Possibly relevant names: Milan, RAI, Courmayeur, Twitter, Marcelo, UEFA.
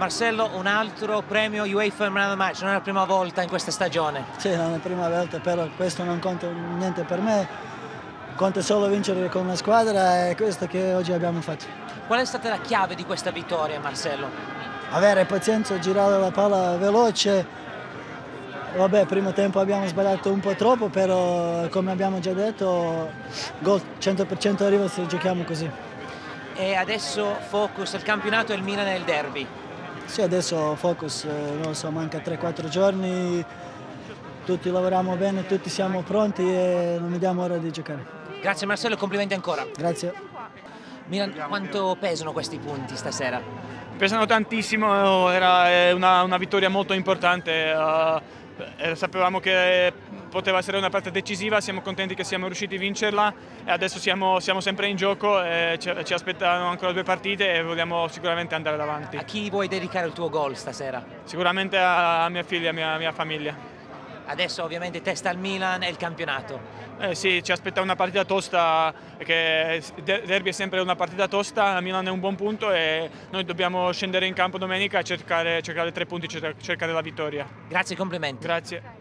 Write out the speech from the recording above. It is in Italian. Marcello, un altro premio UEFA Man of the Match, non è la prima volta in questa stagione. Sì, non è la prima volta, però questo non conta niente per me, conta solo vincere con la squadra e questo che oggi abbiamo fatto. Qual è stata la chiave di questa vittoria, Marcello? Avere pazienza, girare la palla veloce. Vabbè, primo tempo abbiamo sbagliato un po' troppo, però come abbiamo già detto, gol 100% arriva se giochiamo così. E adesso focus, il campionato e il Milan e il derby. Sì, adesso focus, non lo so, manca 3-4 giorni, tutti lavoriamo bene, tutti siamo pronti e non vediamo ora di giocare. Grazie Marcello e complimenti ancora. Grazie. Milan, quanto pesano questi punti stasera? Pesano tantissimo, era una vittoria molto importante. Sapevamo che poteva essere una partita decisiva, siamo contenti che siamo riusciti a vincerla e adesso siamo sempre in gioco, e ci aspettano ancora 2 partite e vogliamo sicuramente andare davanti. A chi vuoi dedicare il tuo gol stasera? Sicuramente a mia figlia, a mia famiglia. Adesso ovviamente testa al Milan e il campionato. Sì, ci aspetta una partita tosta, perché il derby è sempre una partita tosta, il Milan è un buon punto e noi dobbiamo scendere in campo domenica e cercare 3 punti, cercare la vittoria. Grazie, complimenti. Grazie.